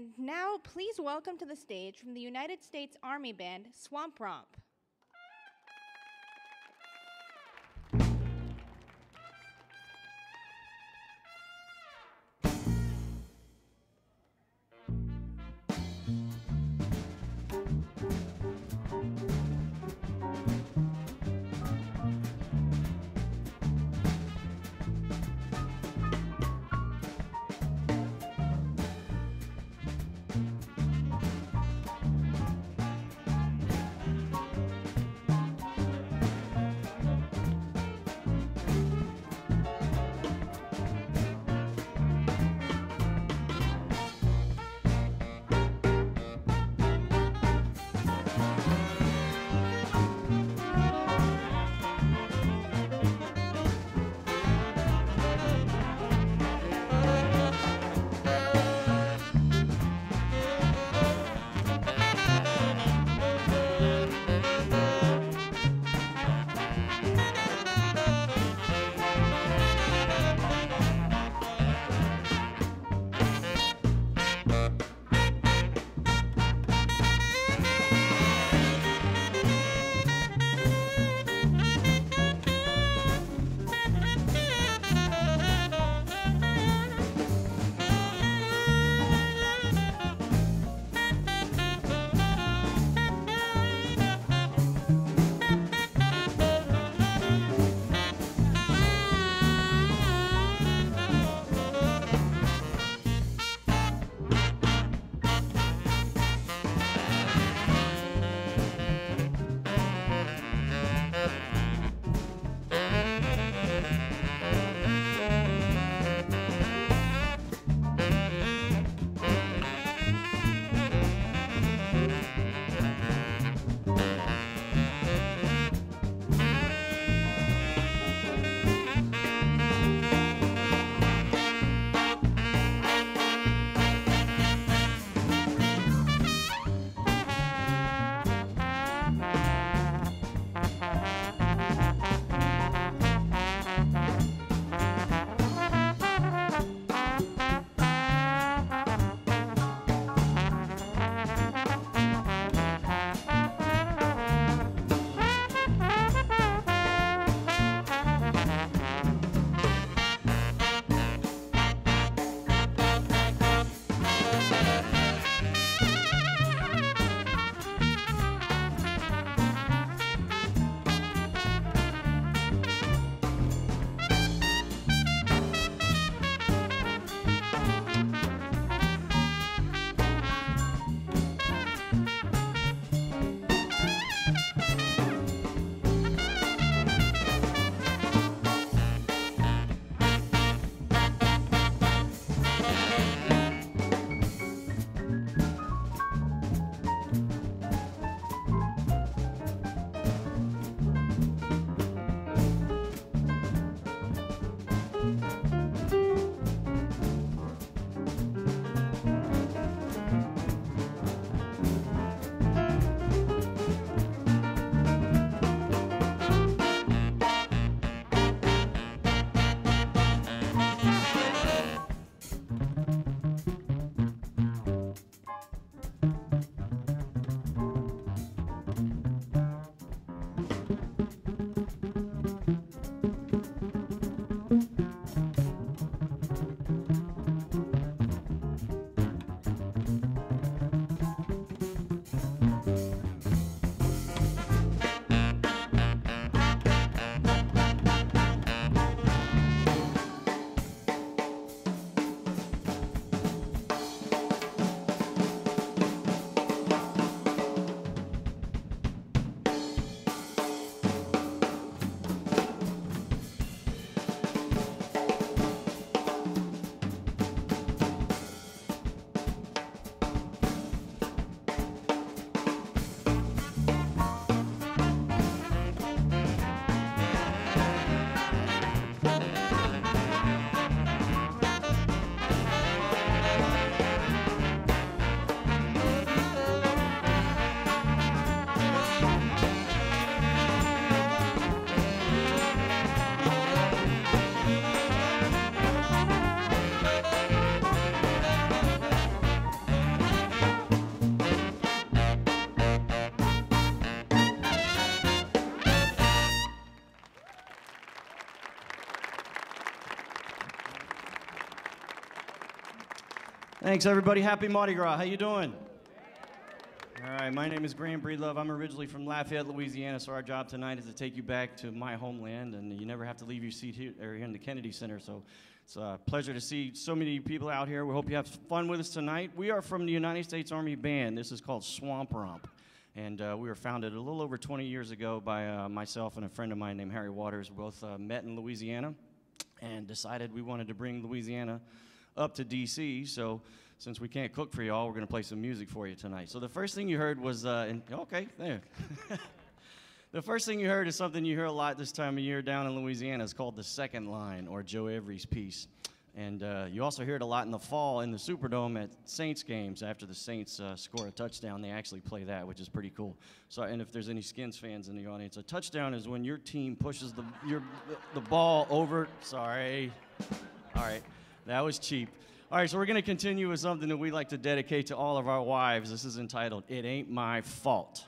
And now, please welcome to the stage from the United States Army Band, Swamp Romp. Thanks, everybody. Happy Mardi Gras. How you doing? All right, my name is Graham Breedlove. I'm originally from Lafayette, Louisiana, so our job tonight is to take you back to my homeland, and you never have to leave your seat here, or here in the Kennedy Center, so it's a pleasure to see so many people out here. We hope you have fun with us tonight. We are from the United States Army Band. This is called Swamp Romp, and we were founded a little over 20 years ago by myself and a friend of mine named Harry Waters. We both met in Louisiana and decided we wanted to bring Louisiana up to D.C., so since we can't cook for y'all, we're going to play some music for you tonight. So the first thing you heard was, okay, there. The first thing you heard is something you hear a lot this time of year down in Louisiana. It's called the second line, or Joe Every's piece. And you also hear it a lot in the fall in the Superdome at Saints games. After the Saints score a touchdown, they actually play that, which is pretty cool. So, and if there's any Skins fans in the audience, a touchdown is when your team pushes the ball over. Sorry. All right. That was cheap. All right, so we're going to continue with something that we like to dedicate to all of our wives. This is entitled, It Ain't My Fault.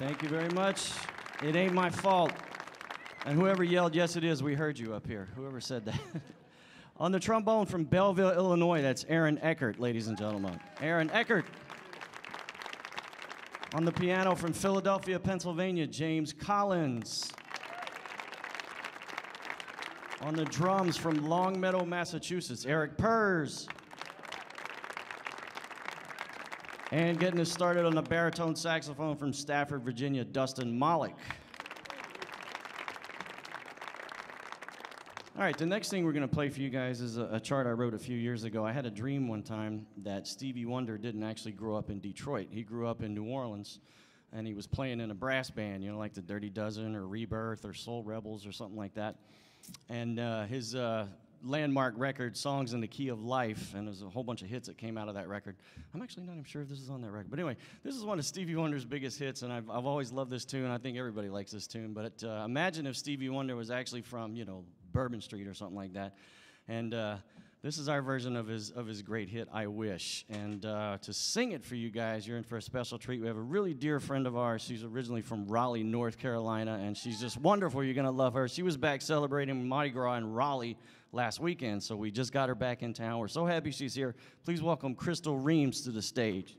Thank you very much. It ain't my fault. And whoever yelled, yes it is, we heard you up here. Whoever said that. On the trombone from Belleville, Illinois, that's Aaron Eckert, ladies and gentlemen. Aaron Eckert. On the piano from Philadelphia, Pennsylvania, James Collins. On the drums from Longmeadow, Massachusetts, Eric Purrs. And getting us started on the baritone saxophone from Stafford, Virginia, Dustin Mollick. All right, the next thing we're going to play for you guys is a chart I wrote a few years ago. I had a dream one time that Stevie Wonder didn't actually grow up in Detroit. He grew up in New Orleans, and he was playing in a brass band, you know, like the Dirty Dozen or Rebirth or Soul Rebels or something like that. And his landmark record, Songs in the Key of Life, and there's a whole bunch of hits that came out of that record. I'm actually not even sure if this is on that record. But anyway, this is one of Stevie Wonder's biggest hits, and I've always loved this tune. I think everybody likes this tune. But imagine if Stevie Wonder was actually from, you know, Bourbon Street or something like that. And this is our version of his great hit, I Wish. And to sing it for you guys, you're in for a special treat. We have a really dear friend of ours. She's originally from Raleigh, North Carolina, and she's just wonderful. You're going to love her. She was back celebrating Mardi Gras in Raleigh last weekend, so we just got her back in town. We're so happy she's here. Please welcome Crystal Reams to the stage.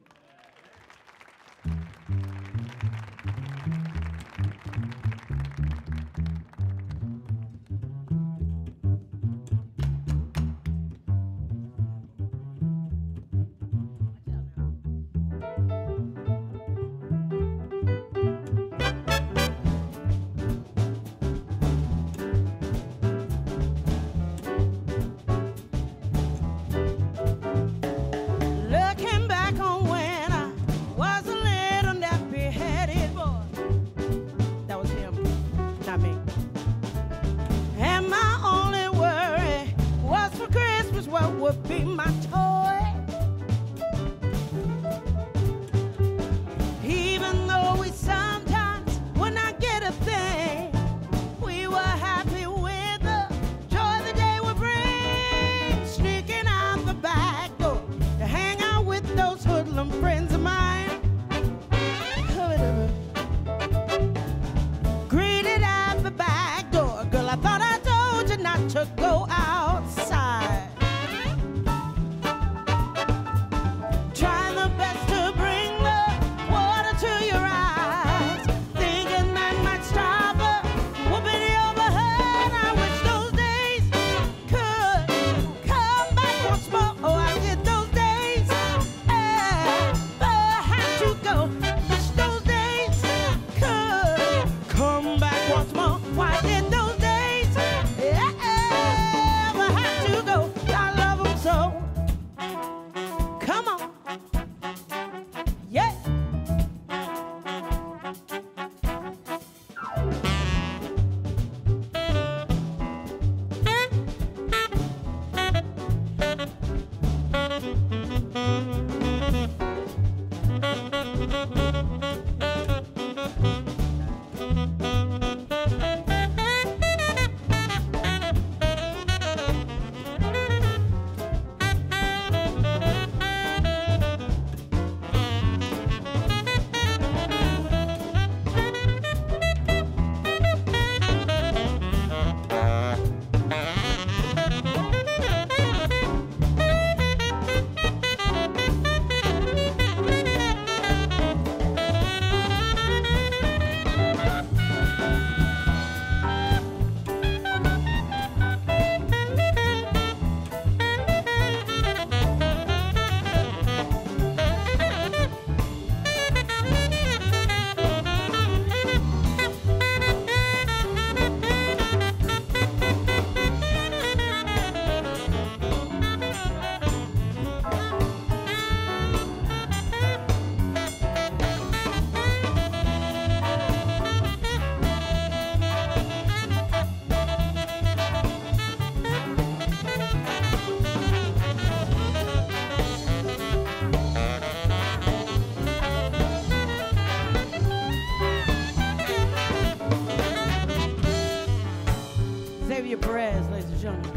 Xavier Perez, ladies and gentlemen.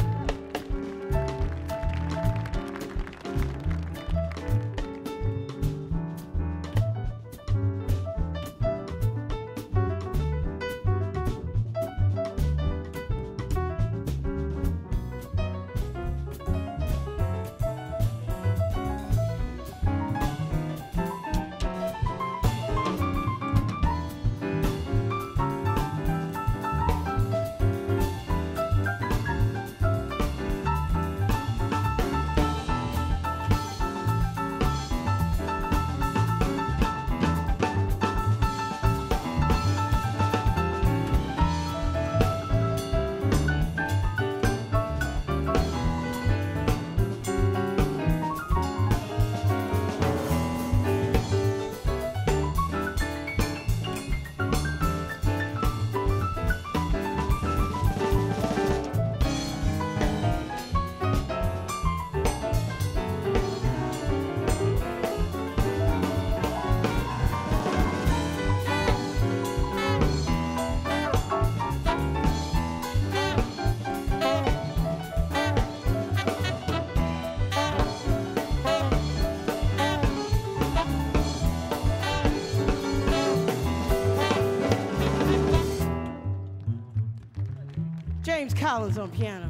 James Collins on piano.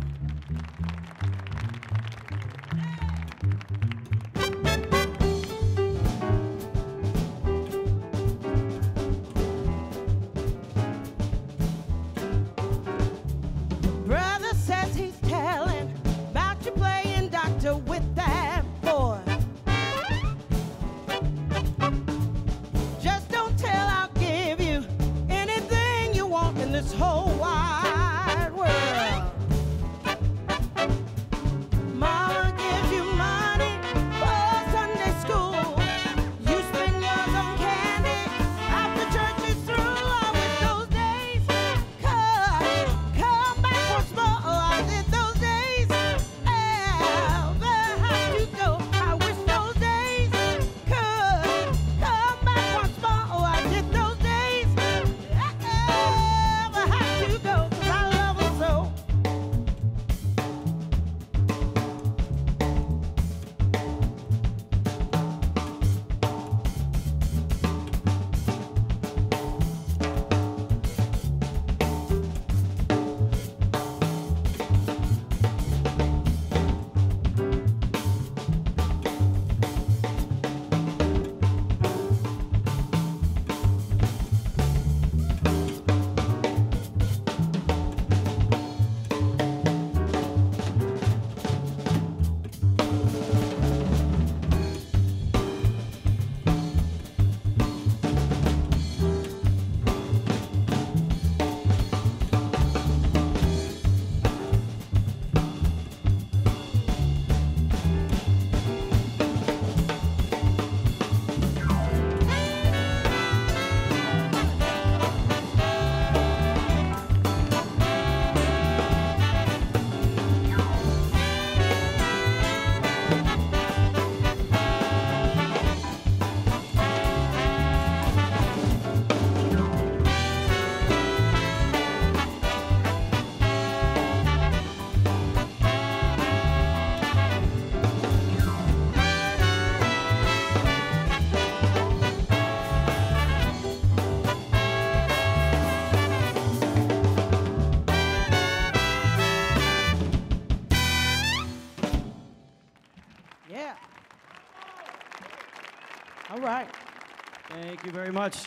Thank you very much.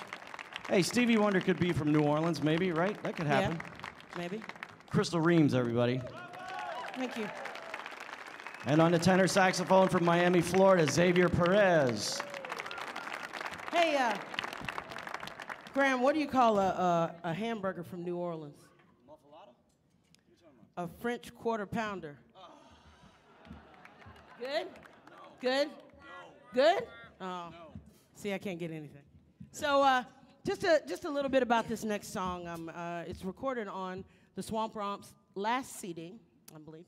Hey, Stevie Wonder could be from New Orleans, maybe, right? That could happen. Yeah, maybe. Crystal Reams, everybody. Thank you. And on the tenor saxophone from Miami, Florida, Xavier Perez. Hey, Graham, what do you call a hamburger from New Orleans? Muffalata? A French quarter pounder. Good? No. Good? No. Good? Oh. No. See, I can't get anything. So just a little bit about this next song. It's recorded on the Swamp Romp's last CD, I believe.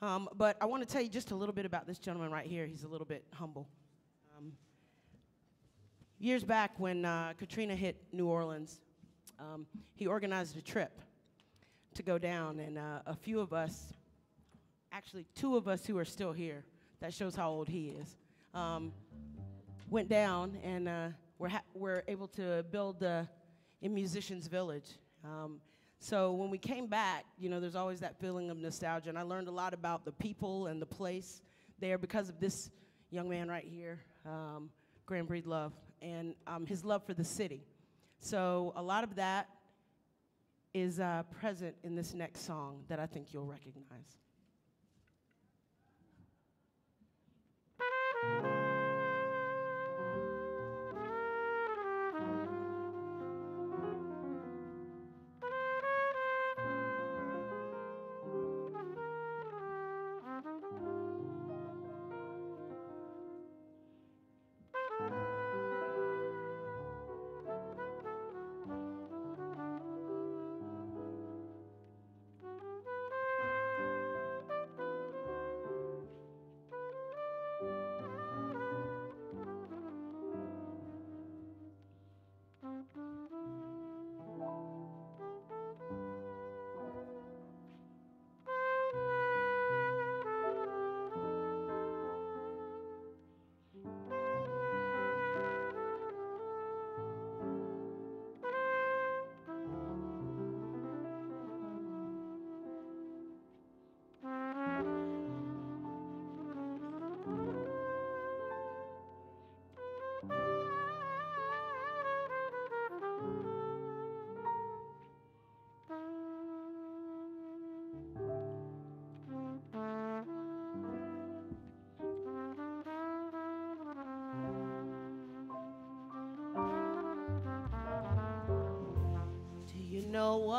But I want to tell you just a little bit about this gentleman right here. He's a little bit humble. Years back when Katrina hit New Orleans, he organized a trip to go down. And a few of us, actually 2 of us who are still here, that shows how old he is, went down and we're able to build a musician's village. So when we came back, you know, there's always that feeling of nostalgia, and I learned a lot about the people and the place there because of this young man right here, Graham Breedlove, and his love for the city. So a lot of that is present in this next song that I think you'll recognize.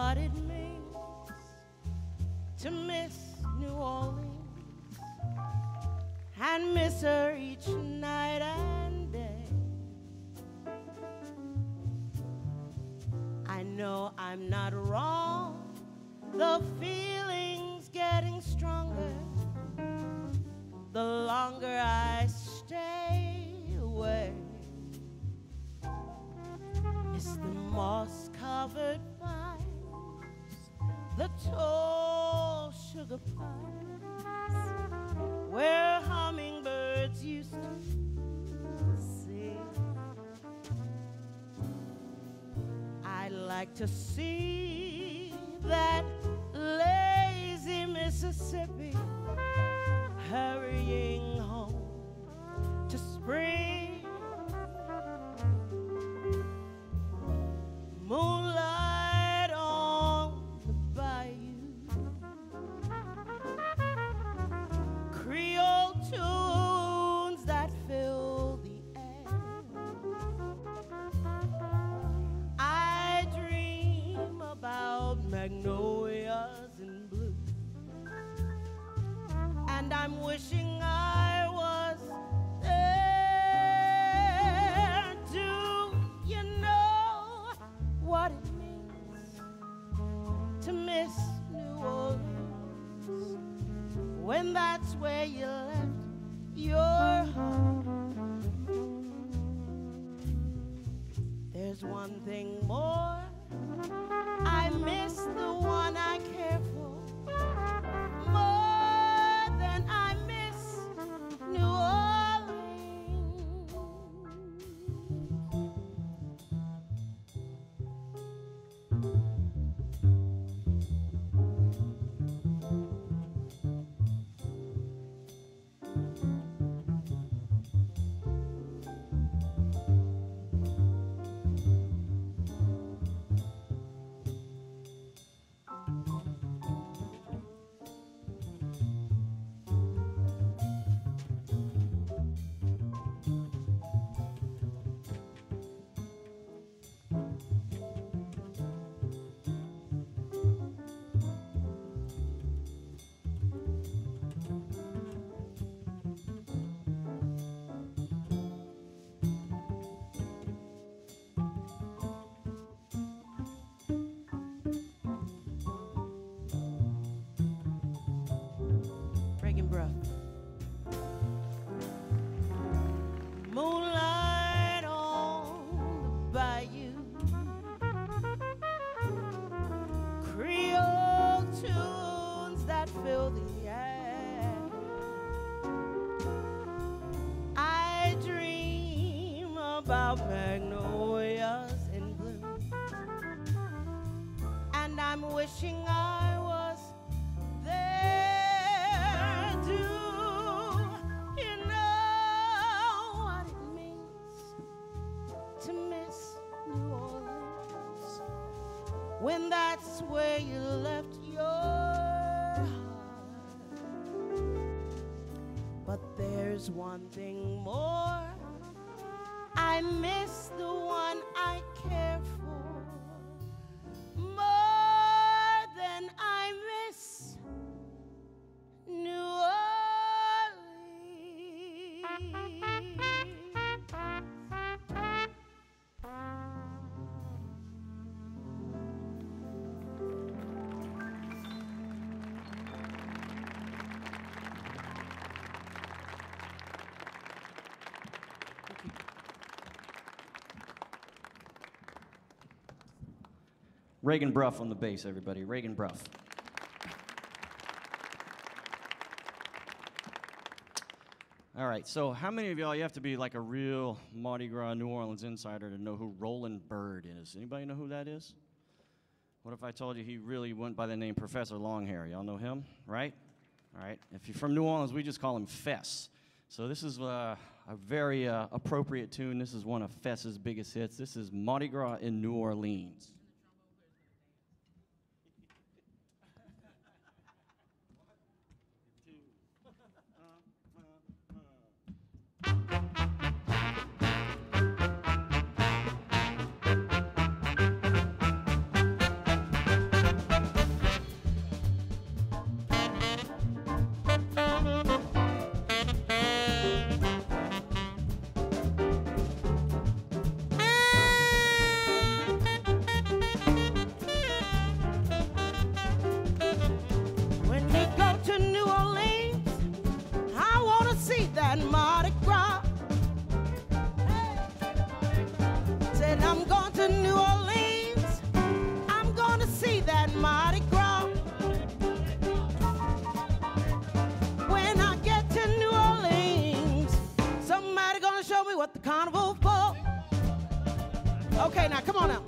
what it means to miss New Orleans and miss her each night and day. I know I'm not wrong, the feeling's getting stronger the longer I stay away. It's the moss-covered pines, the tall sugar pines, where hummingbirds used to sing. I'd like to see that lazy Mississippi hurrying home to spring. Moonlight on the bayou, Creole tunes that fill the air. I dream about magnolias in blue, and I'm wishing I was there. Do you know what it means to miss New Orleans when that's where you left your home? There's one thing more, I miss the one I care for more than I miss New Orleans. Reagan Bruff on the bass, everybody. Reagan Bruff. All right, so how many of y'all, you have to be like a real Mardi Gras New Orleans insider to know who Roland Bird is? Anybody know who that is? What if I told you he really went by the name Professor Longhair? Y'all know him, right? All right, if you're from New Orleans, we just call him Fess. So this is a very appropriate tune. This is one of Fess's biggest hits. This is Mardi Gras in New Orleans. and Mardi Gras. Said I'm going to New Orleans, I'm going to see that Mardi Gras. When I get to New Orleans, somebody going to show me what the carnival's for. Okay, now come on now.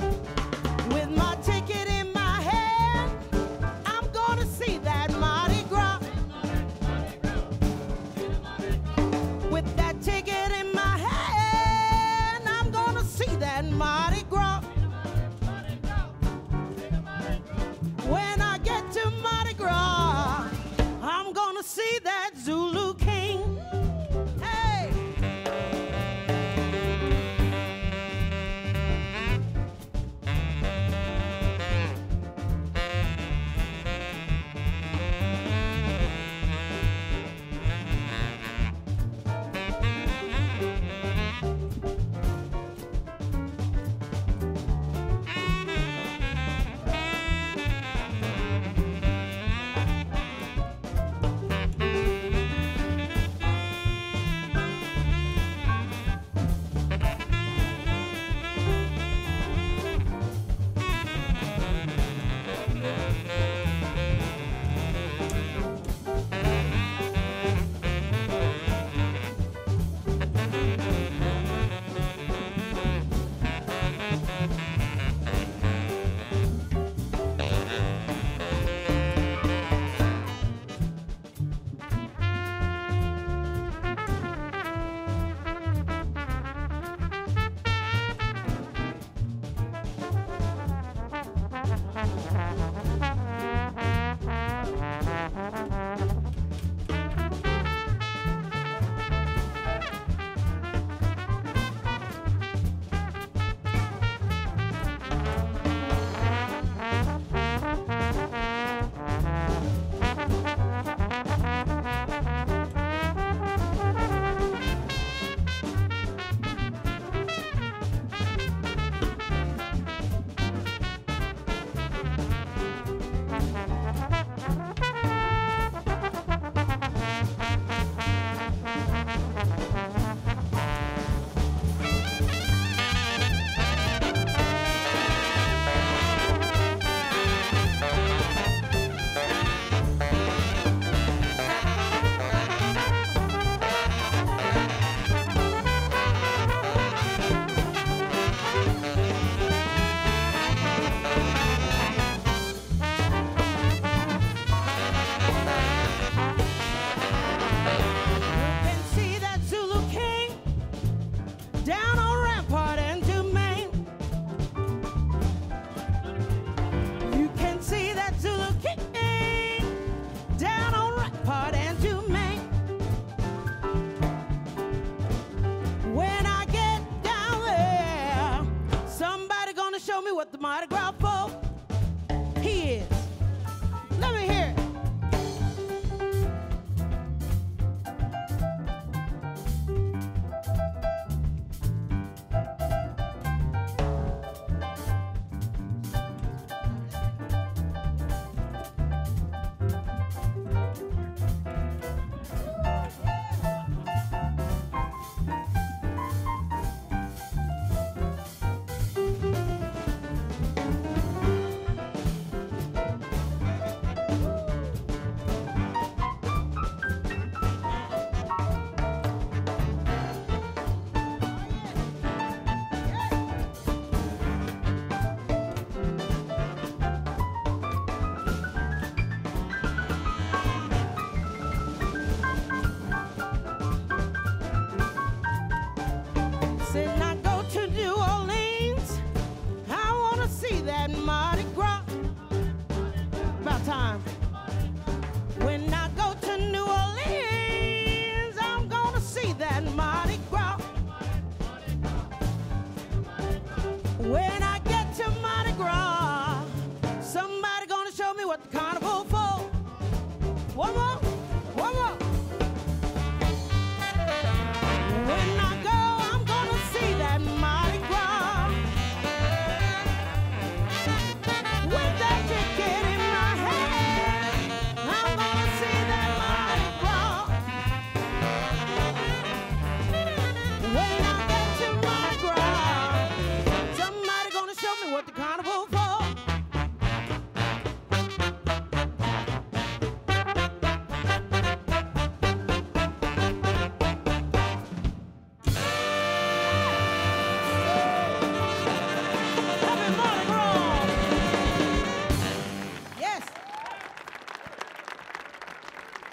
With my ticket in my hand, I'm gonna see that Mardi Gras. With that ticket in my hand, I'm gonna see that Mardi Gras. When I get to Mardi Gras, I'm gonna see that Zulu King.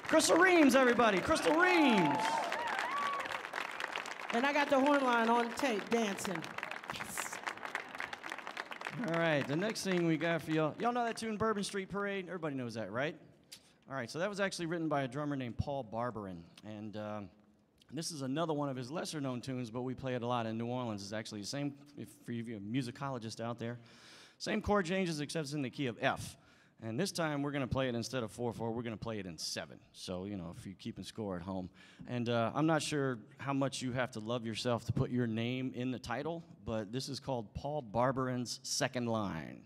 Crystal Reams, everybody. Crystal Reams. And I got the horn line on tape dancing. Yes. All right, the next thing we got for y'all. Y'all know that tune, Bourbon Street Parade? Everybody knows that, right? All right, so that was actually written by a drummer named Paul Barberin. And this is another one of his lesser-known tunes, but we play it a lot in New Orleans. It's actually the same, for you musicologists out there, same chord changes except it's in the key of F. And this time we're going to play it instead of 4/4, we're going to play it in 7. So, you know, if you're keeping score at home. And I'm not sure how much you have to love yourself to put your name in the title, but this is called Paul Barberin's Second Line.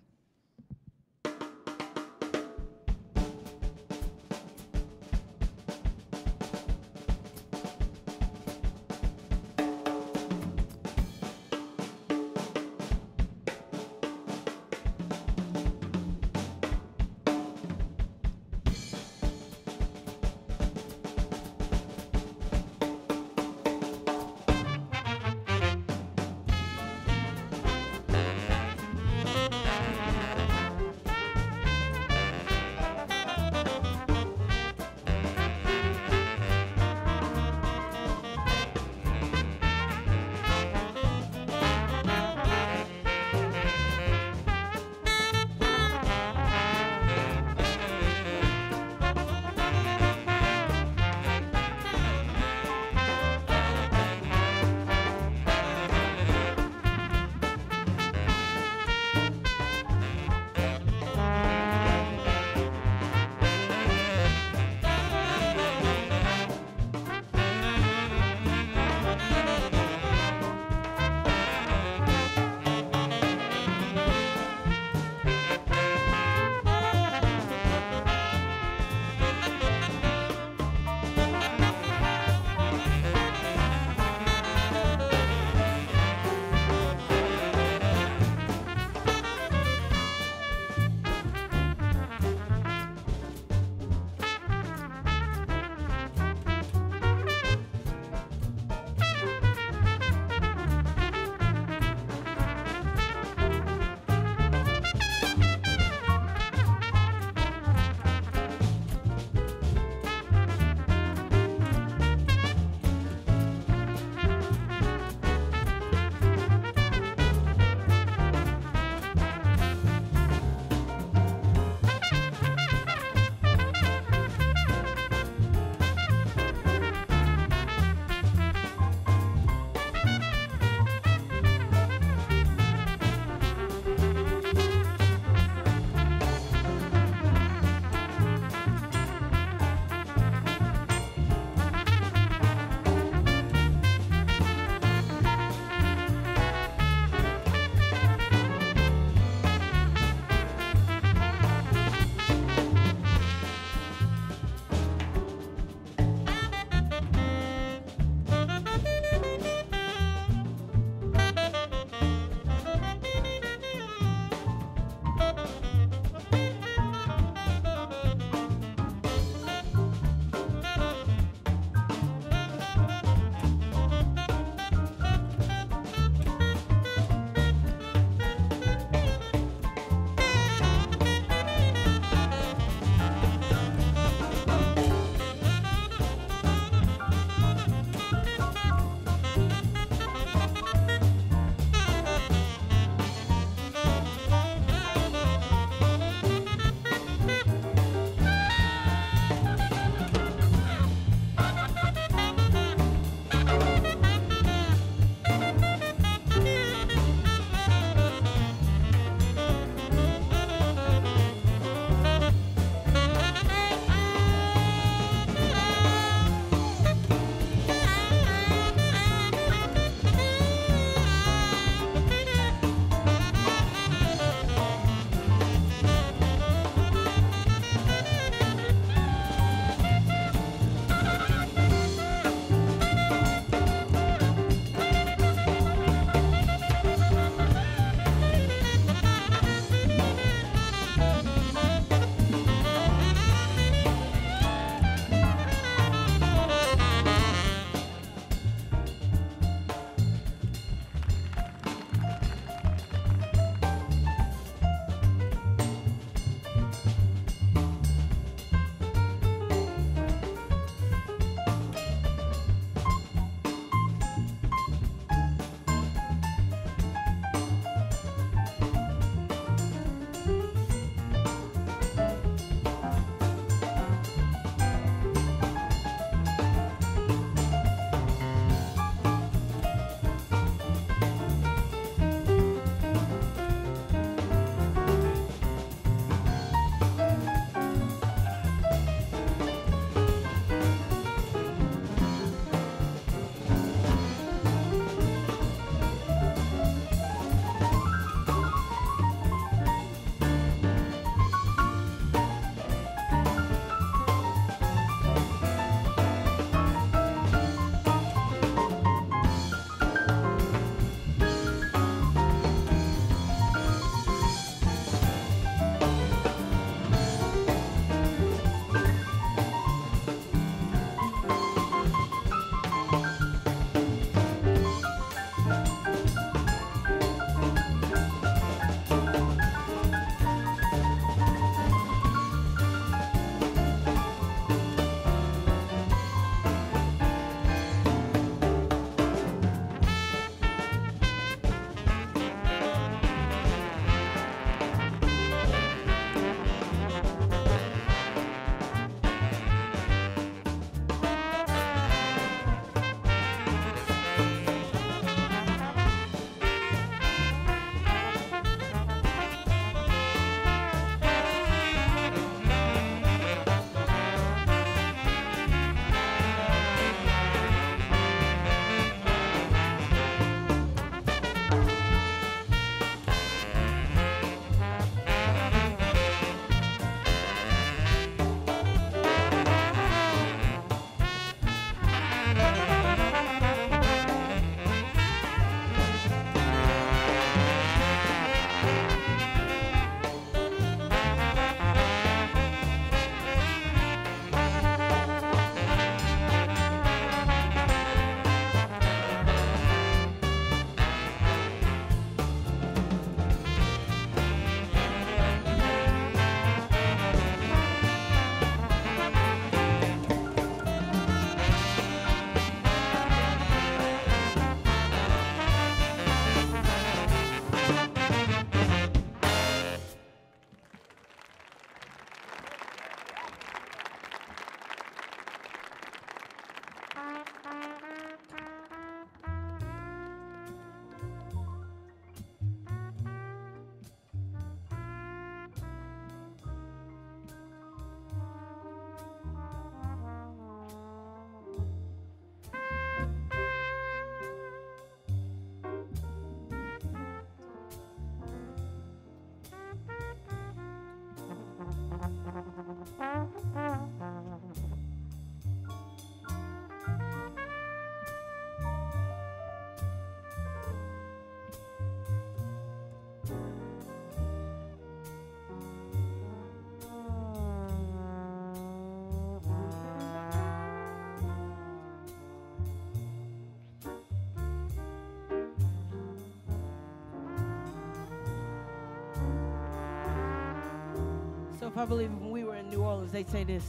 I believe when we were in New Orleans, they'd say this.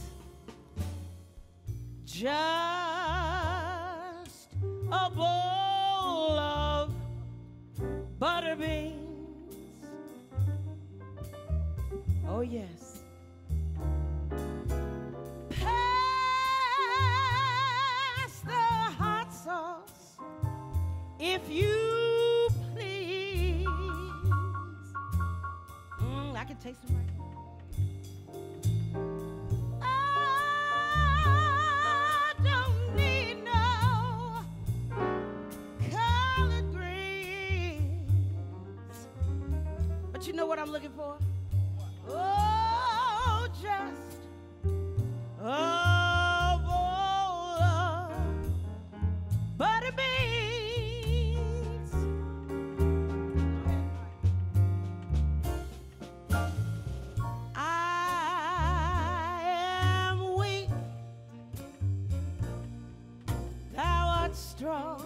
Just a bowl of butter beans. Oh, yes. Pass the hot sauce, if you please. I can taste them right. What I'm looking for? Oh, just a bowl of butter beans. I am weak, thou art strong.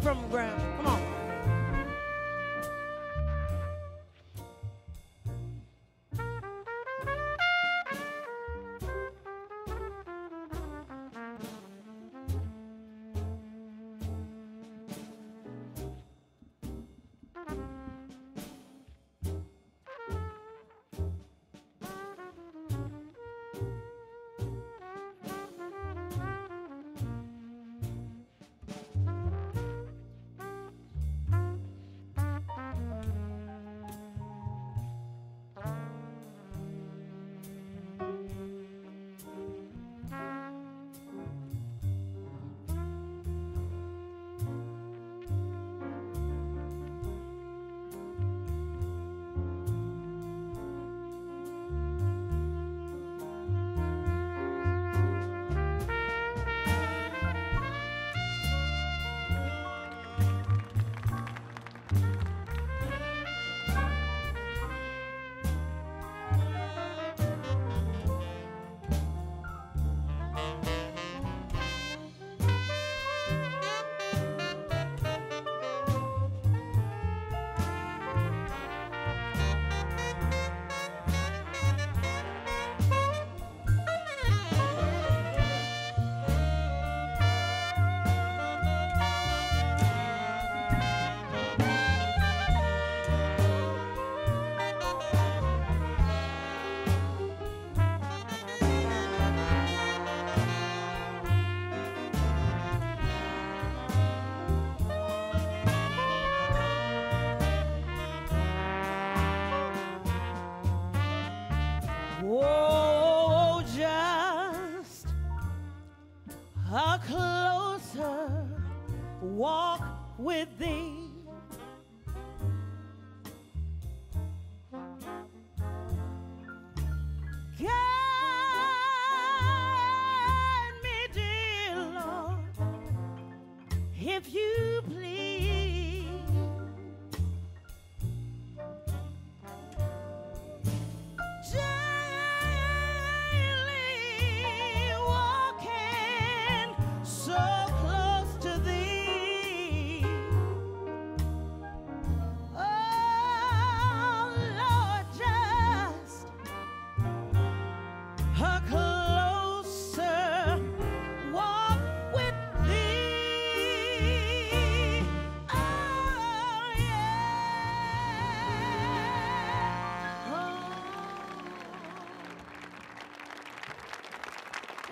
From Graham. Come on.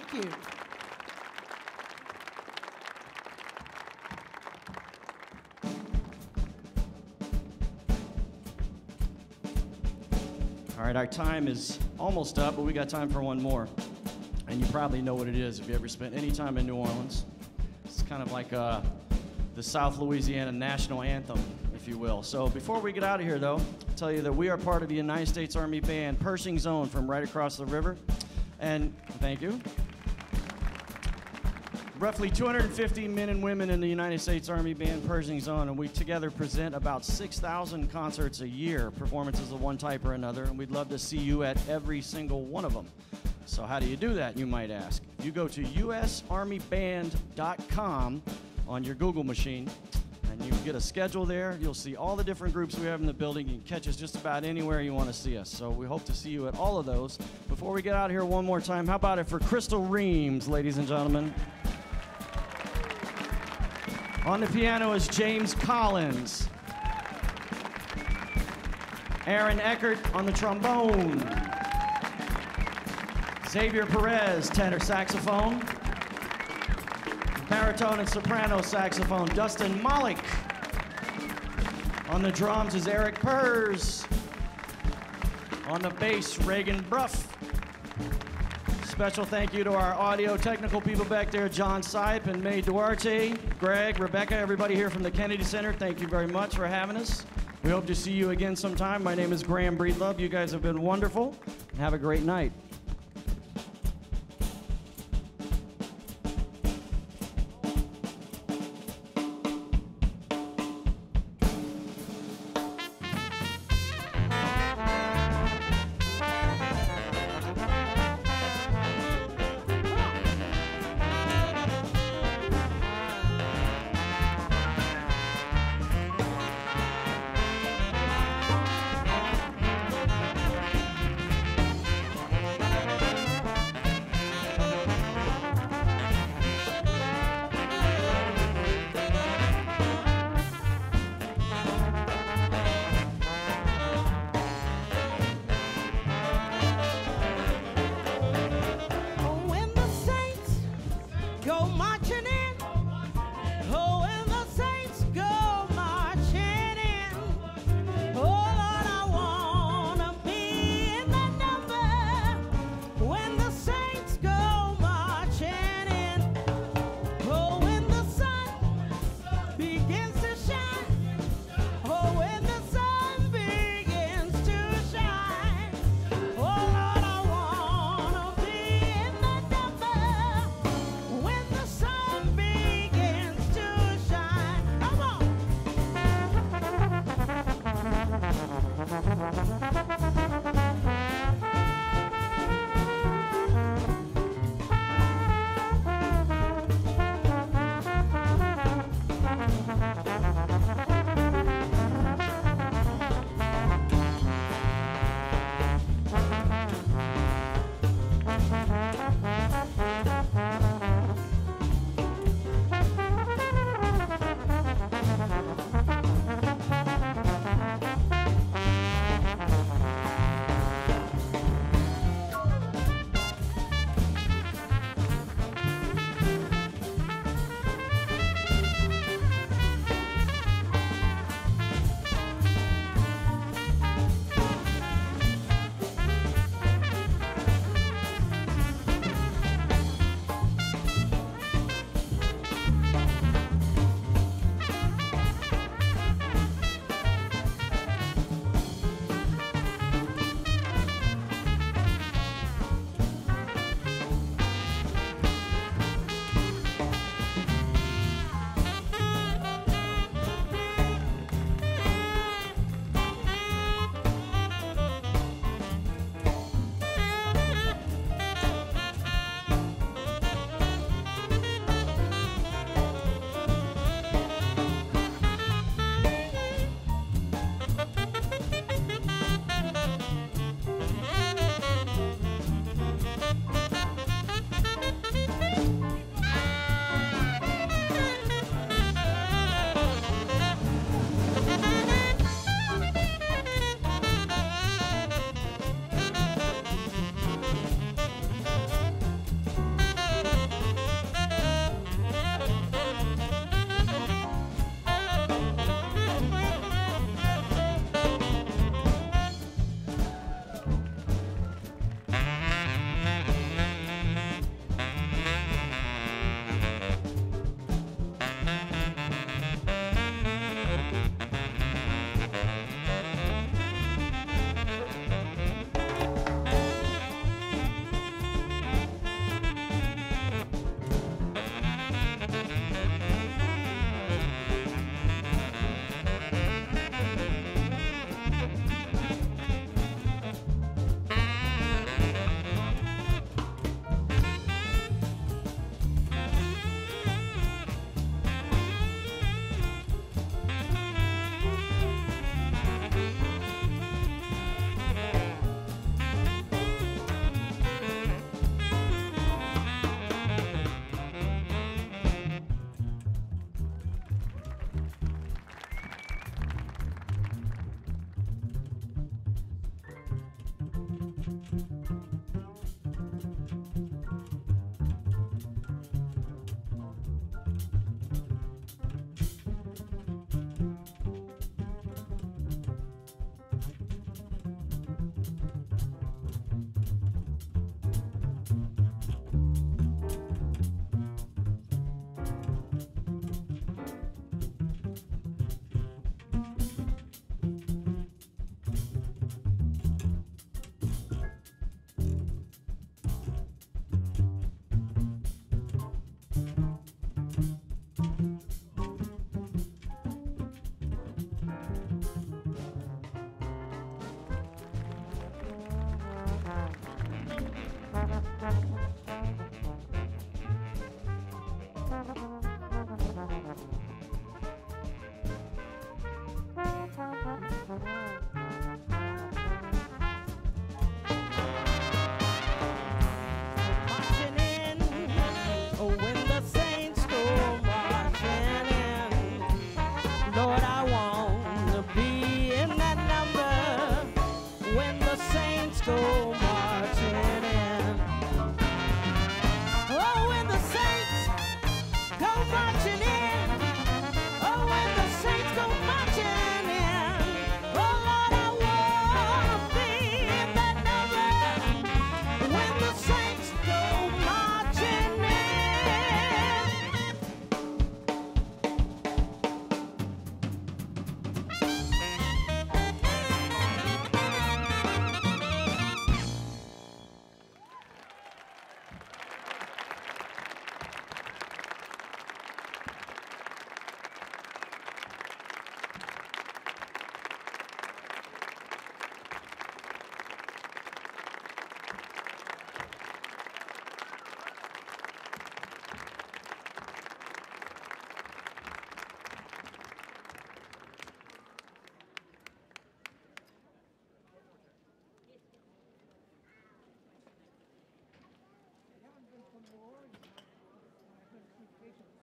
Thank you. All right, our time is almost up, but we got time for one more. And you probably know what it is if you ever spent any time in New Orleans. It's kind of like the South Louisiana national anthem, if you will. So before we get out of here, though, I'll tell you that we are part of the United States Army Band, Pershing's Own, from right across the river. And thank you. Roughly 250 men and women in the United States Army Band, Pershing's Own, and we together present about 6,000 concerts a year, performances of one type or another, and we'd love to see you at every single one of them. So how do you do that, you might ask? You go to usarmyband.com on your Google machine, and you can get a schedule there. You'll see all the different groups we have in the building. You can catch us just about anywhere you want to see us. So we hope to see you at all of those. Before we get out of here one more time, how about it for Crystal Reams, ladies and gentlemen? On the piano is James Collins. Aaron Eckert on the trombone. Xavier Perez, tenor saxophone. Baritone and soprano saxophone, Dustin Mollick. On the drums is Eric Purrs. On the bass, Reagan Bruff. Special thank you to our audio technical people back there, John Sipe and Mae Duarte, Greg, Rebecca, everybody here from the Kennedy Center. Thank you very much for having us. We hope to see you again sometime. My name is Graham Breedlove. You guys have been wonderful. Have a great night.